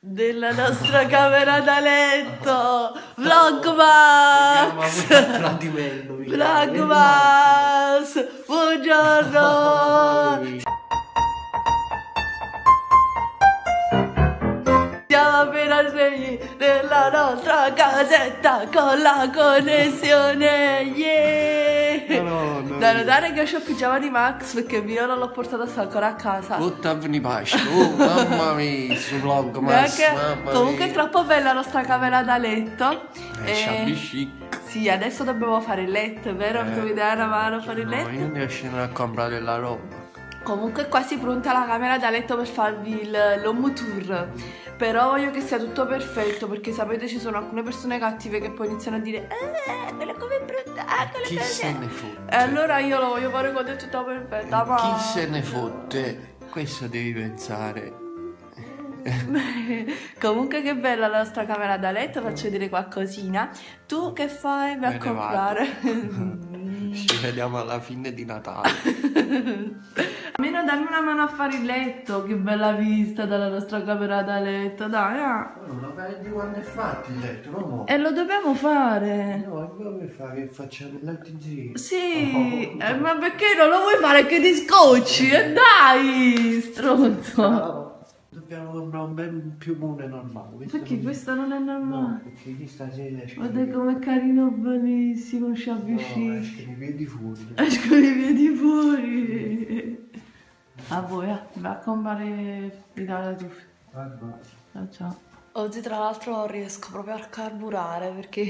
della nostra camera da letto. Vlogmas! Vlogmas! Buongiorno! Siamo appena svegli nella nostra casetta con la connessione. Yeah! No. Da notare che ho shoppigiama di Max perché mio non l'ho portato ancora a casa. Ottavni pace, oh mamma mia, su Vlogmas. Comunque è troppo bella la nostra camera da letto. Shabby chic. Sì, adesso dobbiamo fare il letto, vero? Perché mi dai una mano a fare il letto? Io devo scendere a comprare la roba. Comunque è quasi pronta la camera da letto per farvi l'home tour. Però voglio che sia tutto perfetto, perché sapete ci sono alcune persone cattive che poi iniziano a dire quella come è pronta, quella chi se ne fotte. E allora io lo voglio fare quando è tutto perfetto, ma... Chi se ne fotte? Questo devi pensare. Comunque che bella la nostra camera da letto, faccio vedere qualcosina. Tu che fai? Vai a comprare. Ci vediamo alla fine di Natale. Almeno dammi una mano a fare il letto. Che bella vista dalla nostra camera da letto. Dai, non lo vedi quando è fatto il letto, no? E lo dobbiamo fare. No, come fa che facciamo il letto insieme? Sì, oh, ma perché non lo vuoi fare che ti scocci? Dai, stronzo. No. Dobbiamo comprare un bel piumone normale. Perché questo non è normale? No, perché chi stasera c'è. Guarda com'è carino, benissimo, ci avvicina. No, escono i piedi fuori. Escono i piedi fuori. A voi, va a comprare i dalla tuffa. Ciao, ciao. Oggi tra l'altro riesco proprio a carburare perché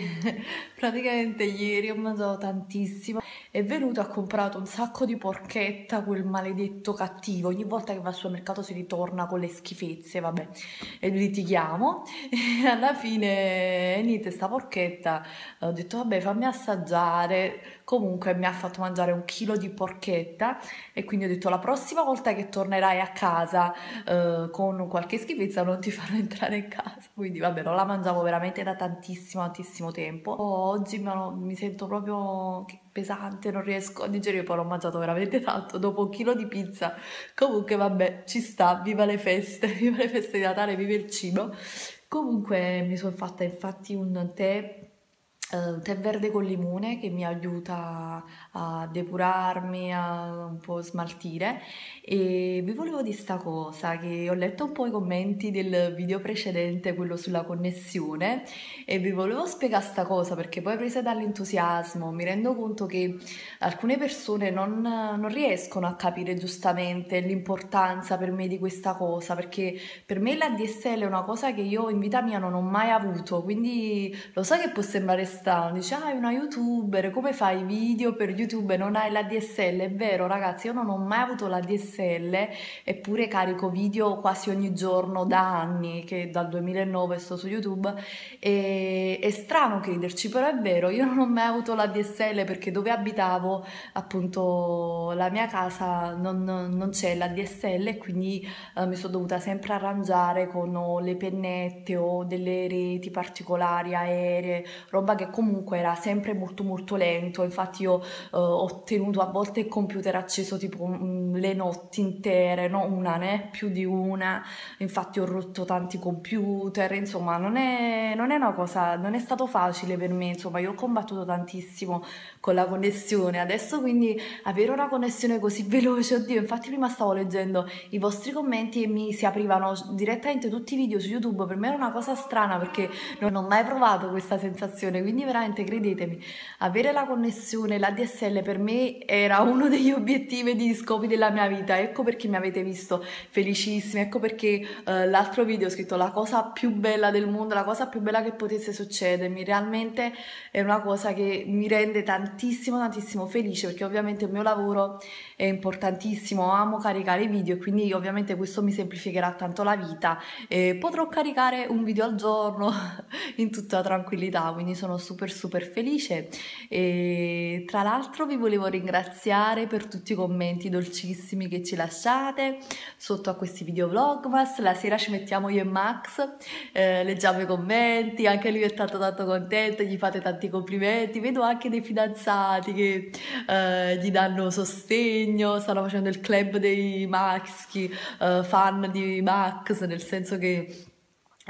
praticamente ieri ho mangiato tantissimo. È venuto, ha comprato un sacco di porchetta, quel maledetto cattivo. Ogni volta che va al supermercato si ritorna con le schifezze, vabbè, e litighiamo. E alla fine, niente, sta porchetta, ho detto vabbè fammi assaggiare. Comunque mi ha fatto mangiare 1 chilo di porchetta e quindi ho detto la prossima volta che tornerai a casa con qualche schifezza non ti farò entrare in casa. Quindi vabbè, non la mangiavo veramente da tantissimo tempo. Oggi mi sento proprio pesante, non riesco a digerire, poi l'ho mangiato veramente tanto dopo 1 chilo di pizza. Comunque vabbè, ci sta, viva le feste di Natale, viva il cibo. Comunque mi sono fatta infatti un tè verde con limone che mi aiuta a depurarmi, a un po' smaltire. E vi volevo dire sta cosa, che ho letto un po' i commenti del video precedente, quello sulla connessione, e vi volevo spiegare sta cosa perché poi presa dall'entusiasmo mi rendo conto che alcune persone non riescono a capire giustamente l'importanza per me di questa cosa, perché per me l'ADSL è una cosa che io in vita mia non ho mai avuto, quindi lo so che può sembrare dice, ah, è una youtuber, come fai video per YouTube e non hai la DSL? È vero ragazzi, io non ho mai avuto la DSL, eppure carico video quasi ogni giorno da anni, che dal 2009 sto su YouTube, e è strano crederci, però è vero, io non ho mai avuto la DSL perché dove abitavo, appunto, la mia casa non c'è la DSL e quindi mi sono dovuta sempre arrangiare con le pennette o delle reti particolari aeree, roba che comunque era sempre molto lento. Infatti io ho tenuto a volte il computer acceso tipo le notti intere, no una né più di una, infatti ho rotto tanti computer, insomma non è una cosa, non è stato facile per me, insomma io ho combattuto tantissimo con la connessione. Adesso quindi avere una connessione così veloce, oddio, infatti prima stavo leggendo i vostri commenti e mi si aprivano direttamente tutti i video su YouTube, per me era una cosa strana perché non ho mai provato questa sensazione. Quindi veramente credetemi, avere la connessione, la DSL per me era uno degli obiettivi e degli scopi della mia vita, ecco perché mi avete visto felicissima, ecco perché l'altro video ho scritto la cosa più bella del mondo, la cosa più bella che potesse succedermi, realmente è una cosa che mi rende tantissimo felice, perché ovviamente il mio lavoro è importantissimo, amo caricare video e quindi ovviamente questo mi semplificherà tanto la vita e potrò caricare un video al giorno in tutta tranquillità, quindi sono super felice. E tra l'altro vi volevo ringraziare per tutti i commenti dolcissimi che ci lasciate sotto a questi video vlogmas. La sera ci mettiamo io e Max, leggiamo i commenti, anche lui è tanto contento, gli fate tanti complimenti, vedo anche dei fidanzati che gli danno sostegno, stanno facendo il club dei maschi fan di Max, nel senso che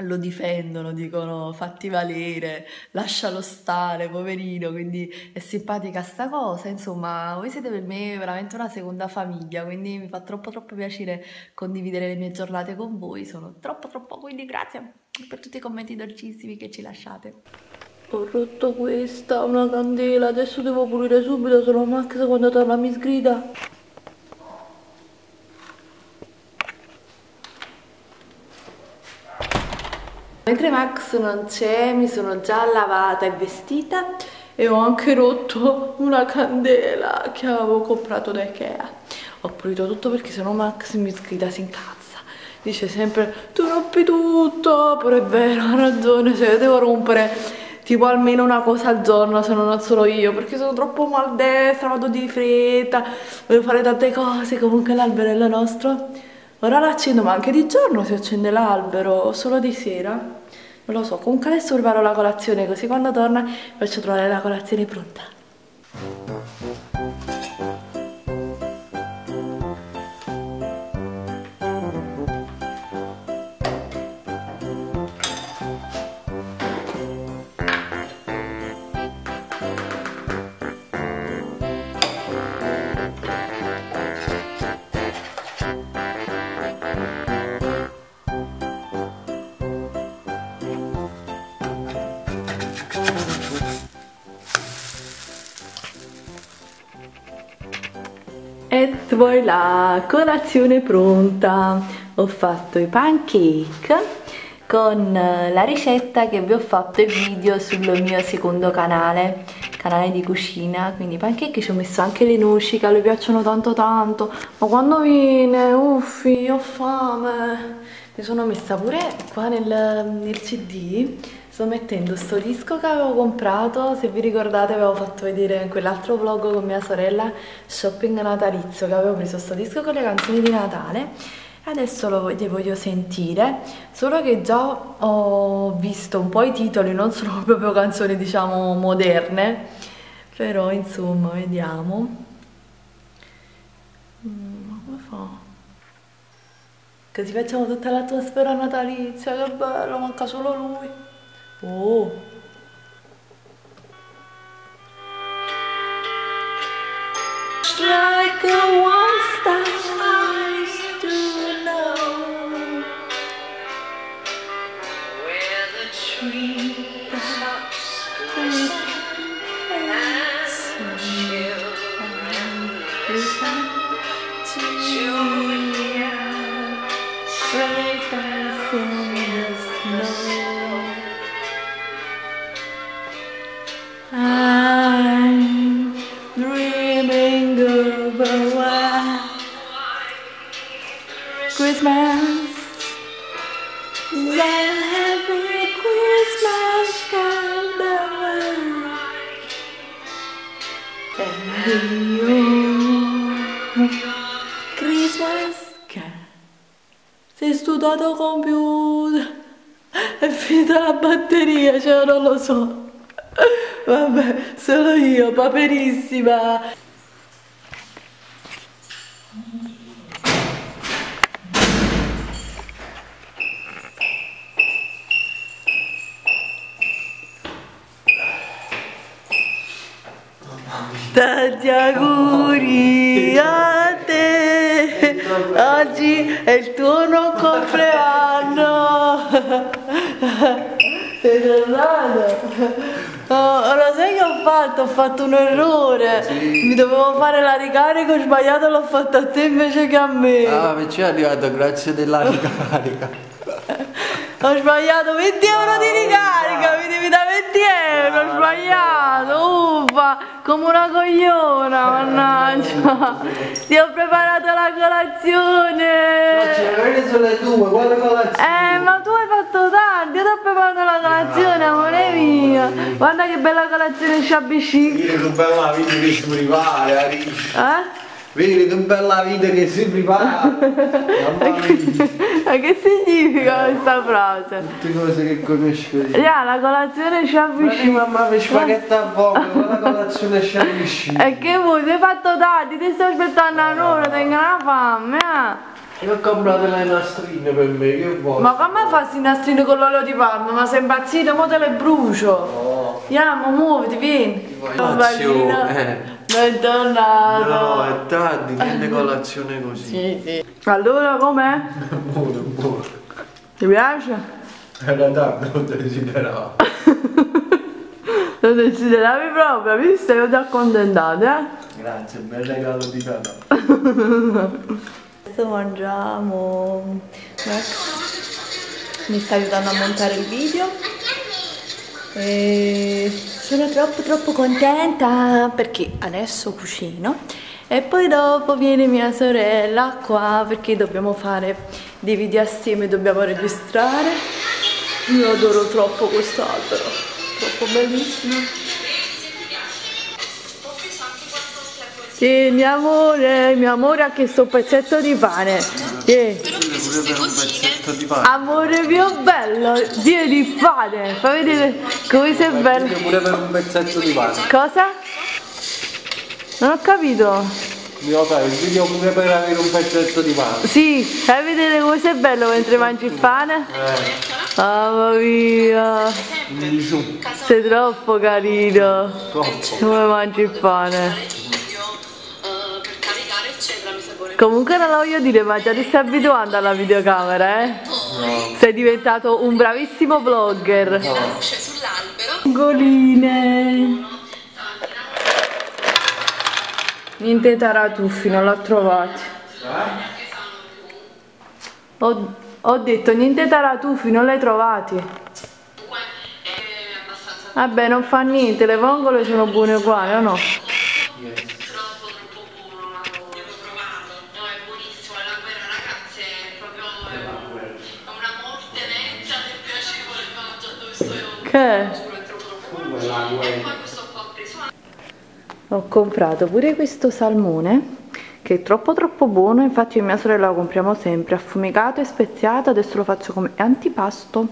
lo difendono, dicono fatti valere, lascialo stare, poverino, quindi è simpatica sta cosa, insomma voi siete per me veramente una seconda famiglia, quindi mi fa troppo piacere condividere le mie giornate con voi, sono troppo, quindi grazie per tutti i commenti dolcissimi che ci lasciate. Ho rotto questa, una candela, adesso devo pulire subito, sennò Max quando torna mi sgrida. Mentre Max non c'è, mi sono già lavata e vestita e ho anche rotto una candela che avevo comprato da Ikea. Ho pulito tutto perché sennò Max mi sgrida, si incazza. Dice sempre tu rompi tutto, però è vero, ha ragione, cioè io devo rompere tipo almeno una cosa al giorno, se non solo io, perché sono troppo maldestra, vado di fretta, voglio fare tante cose. Comunque l'alberello nostro ora l'accendo, ma anche di giorno si accende l'albero, solo di sera. Non lo so, comunque adesso preparo la colazione, così quando torna faccio trovare la colazione pronta. E voilà, colazione pronta. Ho fatto i pancake con la ricetta che vi ho fatto il video sul mio secondo canale di cucina. Quindi i pancake ci ho messo anche le noci che a lui piacciono tanto, ma quando viene, uffi, ho fame. Mi sono messa pure qua nel CD, sto mettendo sto disco che avevo comprato. Se vi ricordate avevo fatto vedere in quell'altro vlog con mia sorella shopping natalizio, che avevo preso sto disco con le canzoni di Natale. Adesso lo voglio sentire, solo che già ho visto un po' i titoli, non sono proprio canzoni diciamo moderne, però insomma vediamo. Ma come fa? Così facciamo tutta l'atmosfera natalizia, che bello, manca solo lui. Oh. Just like a one star I used to know, where the tree tops and children listen to Julia, straight as in the snow. I'm dreaming of a white Christmas, that happy Christmas kind of world, and the old Christmas can. Sei studiato computer, è finita la batteria, cioè non lo so. Vabbè, sono io, paperissima! Tanti auguri a te! Oggi è il tuo non compleanno! Sei tornato! Oh, lo sai che ho fatto? Ho fatto un errore, sì. Mi dovevo fare la ricarica, ho sbagliato, l'ho fatta a te invece che a me. Ah, mi ci è arrivato, grazie della ricarica. Ho sbagliato 20 euro di ricarica, mi devi da 20 euro, ho sbagliato, uffa, come una cogliona, mannaggia. Ti ho preparato la colazione. No, c'erano solo due, quale colazione? Ma tu hai fatto tanto, io ti ho preparato la colazione, amore mio. Guarda che bella colazione ci avvicina. Io non bello la vita che ci privare, Arice. Eh? Vedi che bella vita che si prepara. Ma che significa questa frase? Tutte cose che conosco io. Yeah, la colazione ci avvicina. Ma mamma mi spaghetti a poco, la colazione ci avvicina. E che vuoi? Sei fatto tardi, ti sto aspettando un'ora, tengo una fame. Io ho comprato le nastrine per me, che vuoi? Ma come fai questi nastrini con l'olio di palma? Ma sei impazzito, mo te le brucio! Oh. Andiamo, muoviti, vieni! Colazione! Non è tornato! No, è tardi, niente colazione così! Sì, sì! Allora com'è? Buono, buono! Ti piace? Era tardi, non desideravo! Lo desideravi proprio, visto? Io ti accontentato, eh? Grazie, bel regalo di Natale! Mangiamo. Max mi sta aiutando a montare il video e sono troppo contenta perché adesso cucino e poi dopo viene mia sorella qua perché dobbiamo fare dei video assieme, dobbiamo registrare. Io adoro troppo questo albero, troppo bellissimo. Sì, mio amore, anche sto pezzetto di pane. Sì. Amore mio bello, Dio di pane. Fai vedere come sei bello. Pure per un pezzetto di pane. Cosa? Non ho capito. Io fai il video pure per avere un pezzetto di pane. Sì, fai vedere come sei bello mentre mangi il pane. Mamma mia. Sei troppo carino. Come mangi il pane. Comunque non la voglio dire, ma già ti stai abituando alla videocamera, eh? No. Sei diventato un bravissimo vlogger. No. Goline. Niente tarantuffi, non l'ho trovato. Ho detto niente tarantuffi, non l'hai trovati. Vabbè, non fa niente, le vongole sono buone uguali, o no? Ho comprato pure questo salmone che è troppo buono, infatti io e mia sorella lo compriamo sempre affumicato e speziato, adesso lo faccio come antipasto.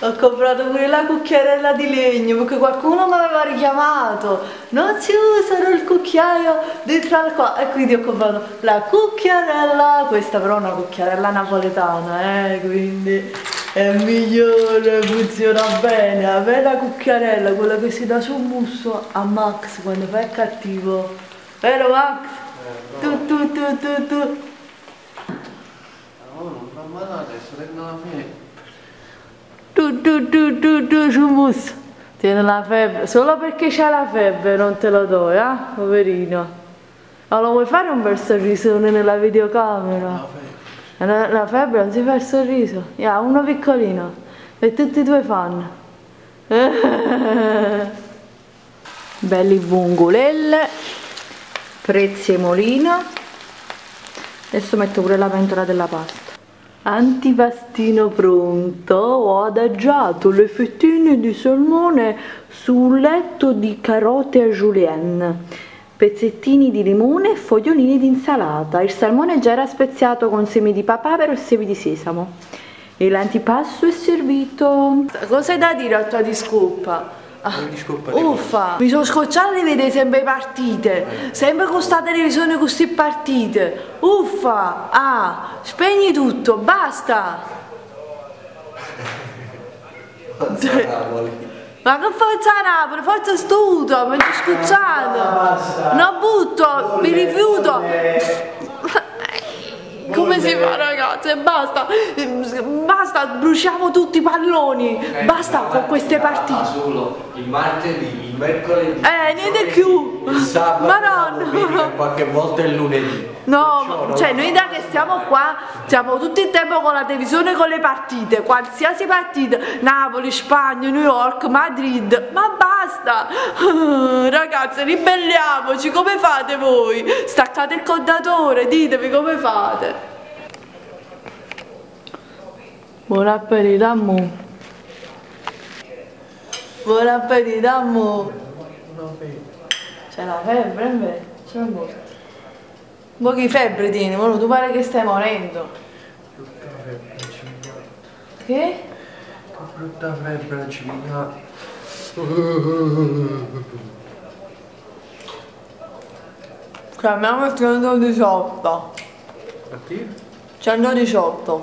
Ho comprato pure la cucchiarella di legno perché qualcuno mi aveva richiamato, non si usano il cucchiaio dentro al qua, e quindi ho comprato la cucchiarella, questa però è una cucchiarella napoletana, quindi è migliore, funziona bene, la vera cucchiarella, quella che si dà sul musso a Max quando fa il cattivo. Vero Max? No. Tu. No, non fa male adesso, tengo la febbre. Tu sul musso. Tiene la febbre, solo perché c'ha la febbre non te lo do, poverino. Ma lo vuoi fare un bel sorrisone nella videocamera? No, la febbre non si fa il sorriso, uno piccolino e tutti i tuoi fan. Belli vongolelle, prezzemolina, adesso metto pure la pentola della pasta. Antipastino pronto, ho adagiato le fettine di salmone sul letto di carote a julienne, pezzettini di limone e fogliolini di insalata. Il salmone già era speziato con semi di papavero e semi di sesamo. E l'antipasto è servito. Cosa hai da dire a tua discolpa? Uffa, mi sono scocciata di vedere sempre partite, sempre con sta televisione con queste partite. Uffa, spegni tutto, basta. Ma che forza Napoli, forza studio, mi sono scocciato. Non butto, mi rifiuto. Come si fa ragazze? Basta, basta, bruciamo tutti i palloni. Basta con queste partite. Solo il martedì, il mercoledì. Niente più. Il sabato, Madonna. Qualche volta il lunedì. No, cioè noi da che stiamo qua siamo tutto il tempo con la televisione con le partite, qualsiasi partita, Napoli, Spagna, New York, Madrid, ma basta! Ragazze, ribelliamoci, come fate voi? Staccate il contatore, ditemi come fate. Buon appetito, amore. Buon appetito, amore. C'è la febbre in me? C'è un po'. Mo che febbre tieni, mo tu pare che stai morendo. Brutta febbre cimigata. Che? Brutta febbre cimigata. Chiamiamo il 118. A te? 118.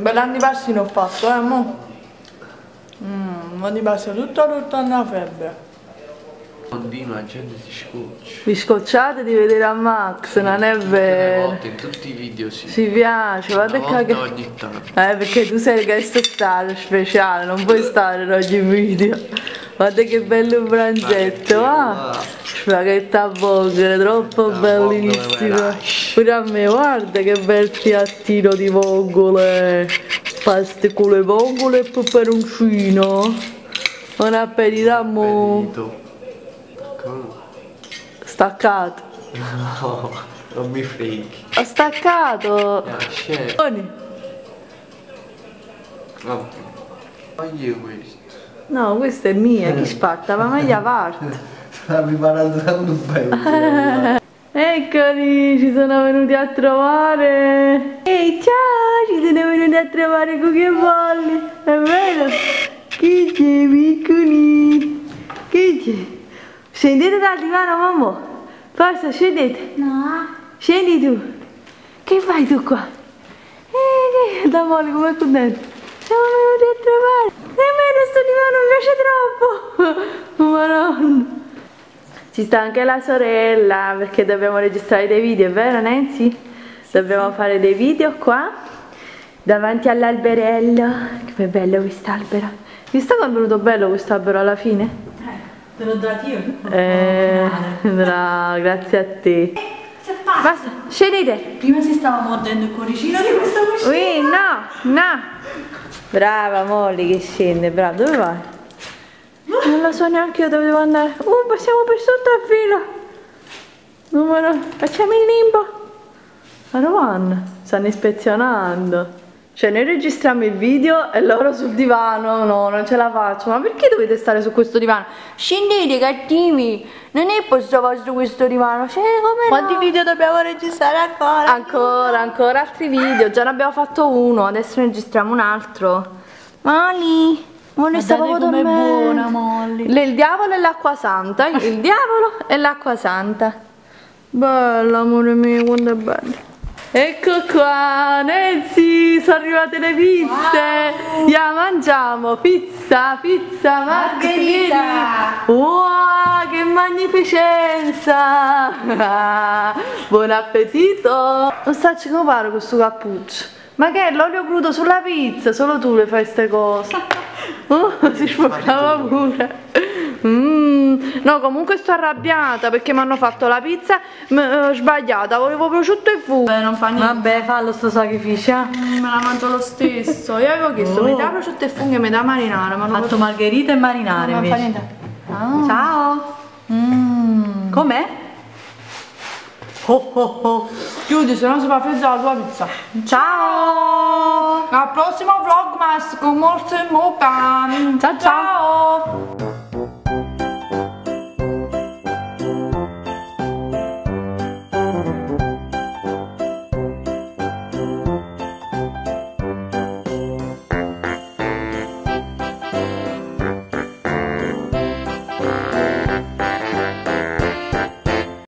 Bell'antipasto ne ho fatto, mo. Antipasto tutto alla febbre. Continua, la gente si scoccia. Vi scocciate di vedere a Max, sì, non è vero? Volte, in tutti i video sì. Si piace, guarda che ogni tanto. Perché tu sei il guest star speciale, non puoi stare in ogni video. Guarda che bello pranzetto, va! Spaghetti a vongole, troppo bellissimo. Pure a me, guarda che bel piattino di vongole. Paste con le vongole e peperoncino. Buon appetito, amore. Staccato. No, non mi freghi. Ho staccato. Buoni. No, ma io questo. No, questa è mia, chi spatta? Ma meglio a parte. Sta preparando tanto bene. Eccoli, ci sono venuti a trovare. Ehi, ciao, ci sono venuti a trovare con che Molly. È vero? Che c'è, piccoli? Che c'è? Scendete dal divano, mamma. Forza, scendete. No. Scendi tu. Che fai tu qua? Da Molly, com'è contento. Siamo venuti a trovare. Nemmeno sto divano mi piace troppo. Ma non. Ci sta anche la sorella, perché dobbiamo registrare dei video, è vero Nancy? Dobbiamo fare dei video qua, davanti all'alberello. Che bello quest'albero. Mi sta convenuto bello quest'albero alla fine? Te l'ho dato io? No, grazie a te. Basta, scendete. Prima si stava mordendo il cuoricino di questa cucina. Ui, no, no. Brava Molly che scende, brava. Dove vai? Non lo so neanche io dove devo andare. Passiamo per sotto al filo. Facciamo il limbo. Ma non vanno, stanno ispezionando. Cioè noi registriamo il video e loro sul divano, no, non ce la faccio. Ma perché dovete stare su questo divano? Scendete cattivi, non è posto vostro su questo divano, cioè come quanti video dobbiamo registrare ancora? Ancora altri video, già ne abbiamo fatto uno, adesso ne registriamo un altro. Molly, Molly sta proprio dormendo. Com'è buona Molly. Il diavolo e l'acqua santa, il diavolo e l'acqua santa. Bella amore mio, quanto è bello. Ecco qua, Nancy, sono arrivate le pizze. Wow. Yeah, mangiamo pizza, pizza margherita. Wow, che magnificenza. Buon appetito. Non stacci come pare questo cappuccio. Ma che è l'olio crudo sulla pizza? Solo tu le fai queste cose. Si sfogava pure. No, comunque sto arrabbiata perché mi hanno fatto la pizza sbagliata, volevo prosciutto e fu. Beh, non fa niente. Vabbè, fallo sto sacrificio. Me la mangio lo stesso. Io avevo chiesto metà prosciutto e funghi e metà marinara. Ma fatto margherita e marinara invece. Non fa niente. Ciao. Com'è? Chiudi, se no si fa frizzare la tua pizza. Ciao. Al prossimo Vlogmas con morso e mopan. Ciao ciao.